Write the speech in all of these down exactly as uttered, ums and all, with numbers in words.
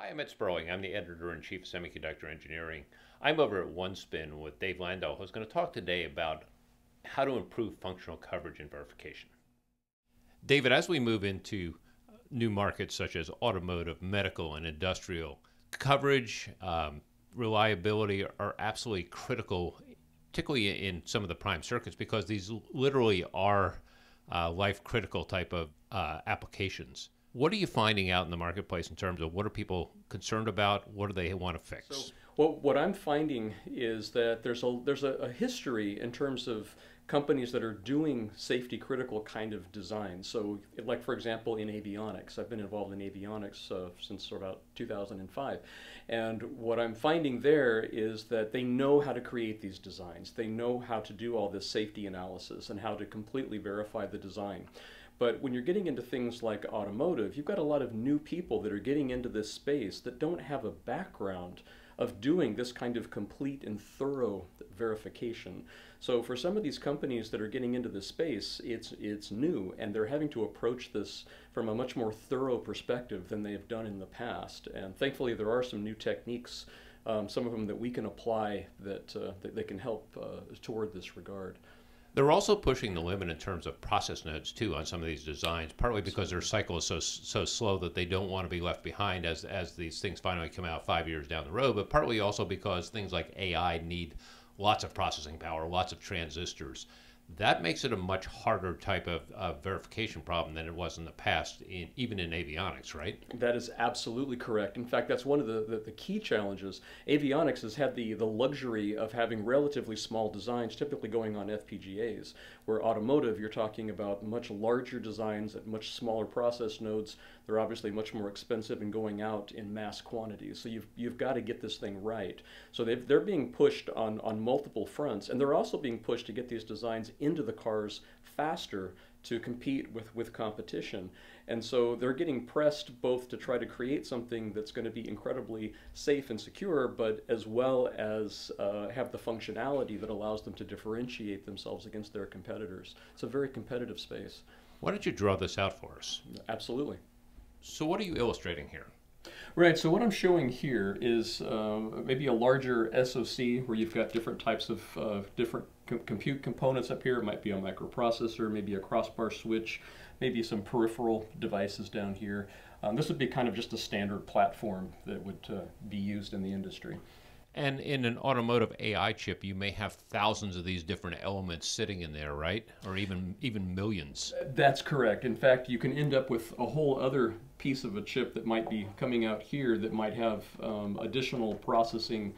Hi, I'm Ed Sperling. I'm the Editor-in-Chief of Semiconductor Engineering. I'm over at OneSpin with Dave Landoll, who's going to talk today about how to improve functional coverage and verification. David, as we move into new markets such as automotive, medical, and industrial, coverage, um, reliability are absolutely critical, particularly in some of the prime circuits, because these literally are uh, life-critical type of uh, applications. What are you finding out in the marketplace in terms of what are people concerned about? What do they want to fix? So, well, what I'm finding is that there's a there's a, a history in terms of companies that are doing safety critical kind of design. So, like for example, in avionics, I've been involved in avionics uh, since about two thousand five, and what I'm finding there is that they know how to create these designs. They know how to do all this safety analysis and how to completely verify the design. But when you're getting into things like automotive, you've got a lot of new people that are getting into this space that don't have a background of doing this kind of complete and thorough verification. So for some of these companies that are getting into this space, it's, it's new, and they're having to approach this from a much more thorough perspective than they've done in the past. And thankfully, there are some new techniques, um, some of them that we can apply that, uh, that they can help uh, toward this regard. They're also pushing the limit in terms of process nodes, too, on some of these designs, partly because their cycle is so, so slow that they don't want to be left behind as, as these things finally come out five years down the road, but partly also because things like A I need lots of processing power, lots of transistors. That makes it a much harder type of uh, verification problem than it was in the past, in, even in avionics, right? That is absolutely correct. In fact, that's one of the, the, the key challenges. Avionics has had the, the luxury of having relatively small designs, typically going on F P G As, where automotive, you're talking about much larger designs at much smaller process nodes. They're obviously much more expensive and going out in mass quantities. So you've, you've got to get this thing right. So they've, they're being pushed on, on multiple fronts, and they're also being pushed to get these designs into the cars faster to compete with, with competition. And so they're getting pressed both to try to create something that's going to be incredibly safe and secure, but as well as uh, have the functionality that allows them to differentiate themselves against their competitors. It's a very competitive space. Why don't you draw this out for us? Absolutely. So what are you illustrating here? Right, so what I'm showing here is um, maybe a larger S O C where you've got different types of uh, different co compute components up here. It might be a microprocessor, maybe a crossbar switch, maybe some peripheral devices down here. Um, this would be kind of just a standard platform that would uh, be used in the industry. And in an automotive A I chip, you may have thousands of these different elements sitting in there, right? Or even even millions. That's correct. In fact, you can end up with a whole other piece of a chip that might be coming out here that might have um, additional processing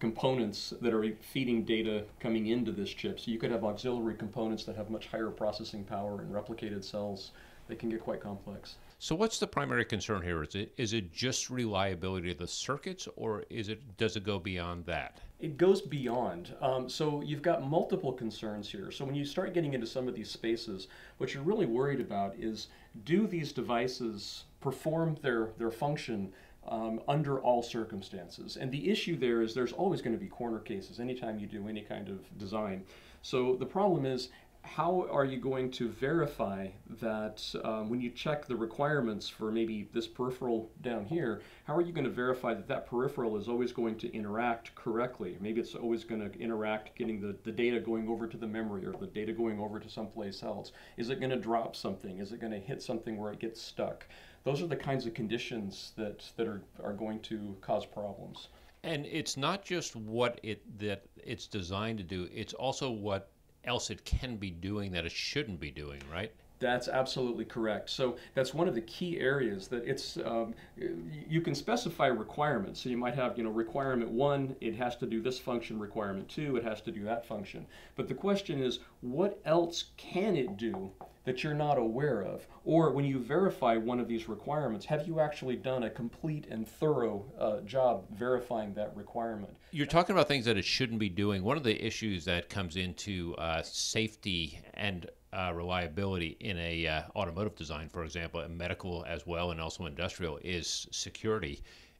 components that are feeding data coming into this chip. So you could have auxiliary components that have much higher processing power and replicated cells. They can get quite complex. So what's the primary concern here? Is it, is it just reliability of the circuits, or is it, does it go beyond that? It goes beyond. Um, so you've got multiple concerns here. So when you start getting into some of these spaces, what you're really worried about is, do these devices perform their, their function Um, under all circumstances? And the issue there is there's always going to be corner cases anytime you do any kind of design. So the problem is, how are you going to verify that um, when you check the requirements for maybe this peripheral down here, how are you going to verify that that peripheral is always going to interact correctly? Maybe it's always going to interact, getting the, the data going over to the memory, or the data going over to someplace else. Is it going to drop something? Is it going to hit something where it gets stuck? Those are the kinds of conditions that, that are, are going to cause problems. And it's not just what it that it's designed to do, it's also what else it can be doing that it shouldn't be doing, right? That's absolutely correct. So that's one of the key areas that it's, um, you can specify requirements. So you might have, you know, requirement one, it has to do this function, requirement two, it has to do that function. But the question is, what else can it do that you're not aware of? Or when you verify one of these requirements, have you actually done a complete and thorough uh, job verifying that requirement? You're talking about things that it shouldn't be doing. One of the issues that comes into uh, safety and Uh, reliability in a uh, automotive design, for example, and medical as well, and also industrial, is security.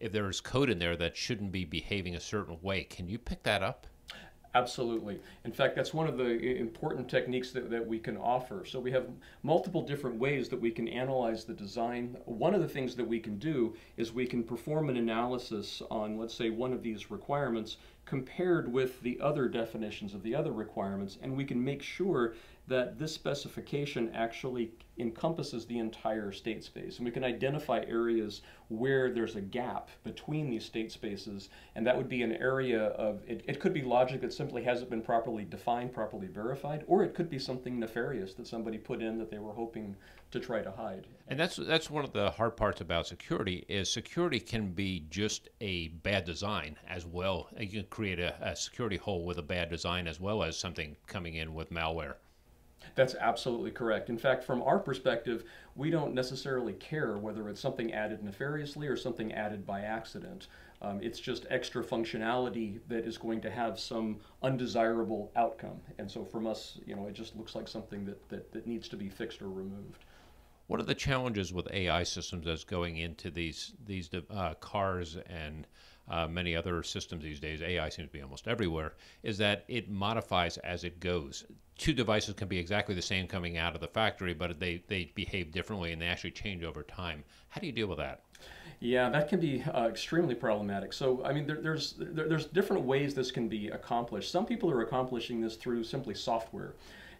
If there's code in there that shouldn't be behaving a certain way, can you pick that up? Absolutely. In fact, that's one of the important techniques that, that we can offer. So we have multiple different ways that we can analyze the design. One of the things that we can do is we can perform an analysis on, let's say, one of these requirements compared with the other definitions of the other requirements, and we can make sure that this specification actually encompasses the entire state space. And we can identify areas where there's a gap between these state spaces, and that would be an area of, it, it could be logic that simply hasn't been properly defined, properly verified, or it could be something nefarious that somebody put in that they were hoping to try to hide. And that's, that's one of the hard parts about security, is security can be just a bad design as well. You can create a, a security hole with a bad design as well as something coming in with malware. That's absolutely correct. In fact, from our perspective, we don't necessarily care whether it's something added nefariously or something added by accident. Um, it's just extra functionality that is going to have some undesirable outcome. And so from us, you know, it just looks like something that, that, that needs to be fixed or removed. What are the challenges with A I systems as going into these, these uh, cars and Uh, many other systems these days? A I seems to be almost everywhere, is that it modifies as it goes. Two devices can be exactly the same coming out of the factory, but they, they behave differently and they actually change over time. How do you deal with that? Yeah, that can be uh, extremely problematic. So, I mean, there, there's, there, there's different ways this can be accomplished. Some people are accomplishing this through simply software.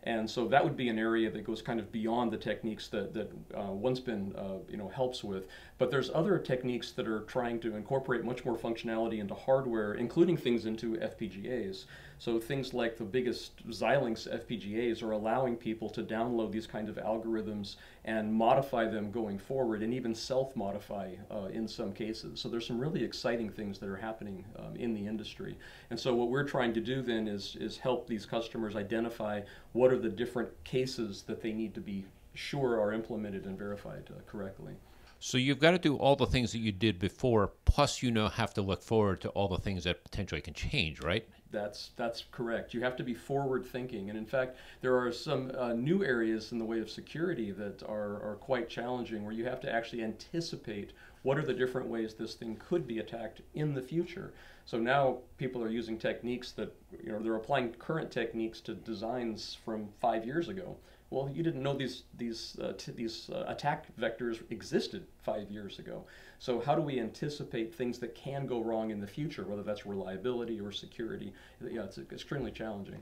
And so that would be an area that goes kind of beyond the techniques that, that uh, OneSpin uh, you know, helps with. But there's other techniques that are trying to incorporate much more functionality into hardware, including things into F P G As. So things like the biggest Xilinx F P G As are allowing people to download these kinds of algorithms and modify them going forward, and even self-modify uh, in some cases. So there's some really exciting things that are happening um, in the industry. And so what we're trying to do then is, is help these customers identify what What are the different cases that they need to be sure are implemented and verified uh, correctly. So you've got to do all the things that you did before, plus you now have to look forward to all the things that potentially can change, right? That's, that's correct. You have to be forward thinking. And in fact, there are some uh, new areas in the way of security that are, are quite challenging, where you have to actually anticipate what are the different ways this thing could be attacked in the future. So now people are using techniques that, you know, they're applying current techniques to designs from five years ago. Well, you didn't know these, these, uh, t these uh, attack vectors existed five years ago. So how do we anticipate things that can go wrong in the future, whether that's reliability or security? Yeah, it's extremely challenging.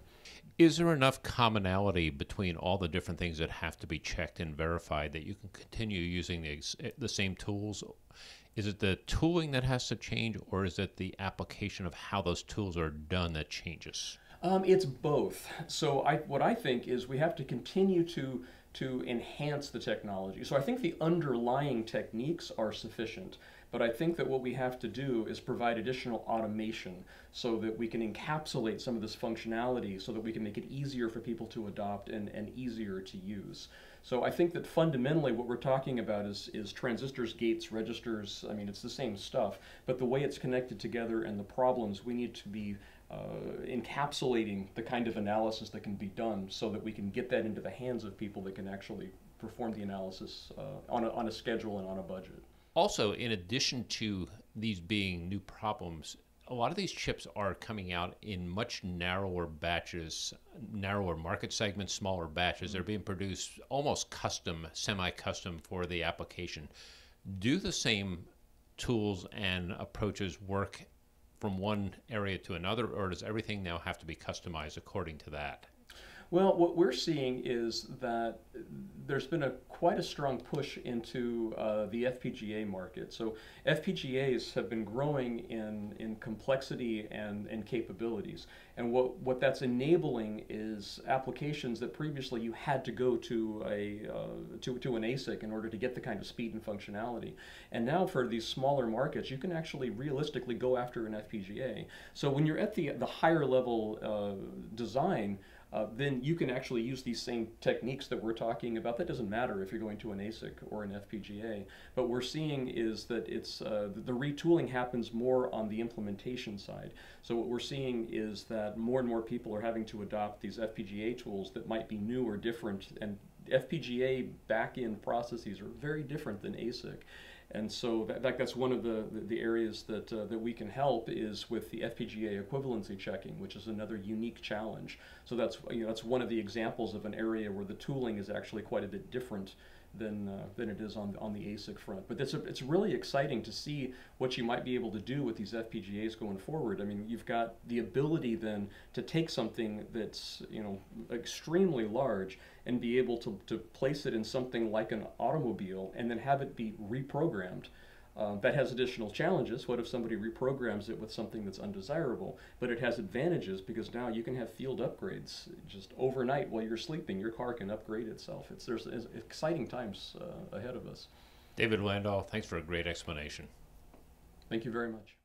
Is there enough commonality between all the different things that have to be checked and verified that you can continue using the, ex the same tools? Is it the tooling that has to change, or is it the application of how those tools are done that changes? Um, it's both. So I, what I think is we have to continue to, to enhance the technology. So I think the underlying techniques are sufficient, but I think that what we have to do is provide additional automation so that we can encapsulate some of this functionality so that we can make it easier for people to adopt and, and easier to use. So I think that fundamentally what we're talking about is, is transistors, gates, registers. I mean, it's the same stuff, but the way it's connected together and the problems, we need to be Uh, encapsulating the kind of analysis that can be done so that we can get that into the hands of people that can actually perform the analysis uh, on, a, on a schedule and on a budget. Also, in addition to these being new problems, a lot of these chips are coming out in much narrower batches, narrower market segments, smaller batches. Mm-hmm. They're being produced almost custom, semi-custom for the application. Do the same tools and approaches work from one area to another, or does everything now have to be customized according to that? Well, what we're seeing is that there's been a quite a strong push into uh, the F P G A market. So F P G As have been growing in, in complexity and, and capabilities. And what, what that's enabling is applications that previously you had to go to, a, uh, to, to an A S I C in order to get the kind of speed and functionality. And now for these smaller markets, you can actually realistically go after an F P G A. So when you're at the, the higher level uh, design, Uh, then you can actually use these same techniques that we're talking about. That doesn't matter if you're going to an A S I C or an F P G A. But what we're seeing is that it's uh, the retooling happens more on the implementation side. So what we're seeing is that more and more people are having to adopt these F P G A tools that might be new or different. And F P G A back-end processes are very different than A S I C. And so that, that, that's one of the, the areas that, uh, that we can help is with the F P G A equivalency checking, which is another unique challenge. So that's, you know, that's one of the examples of an area where the tooling is actually quite a bit different than, uh, than it is on, on the ASIC front. But it's, a, it's really exciting to see what you might be able to do with these F P G As going forward. I mean, you've got the ability then to take something that's, you know, extremely large and be able to, to place it in something like an automobile and then have it be reprogrammed. Um, that has additional challenges. What if somebody reprograms it with something that's undesirable? But it has advantages because now you can have field upgrades. Just overnight while you're sleeping, your car can upgrade itself. It's, there's it's exciting times uh, ahead of us. David Landoll, thanks for a great explanation. Thank you very much.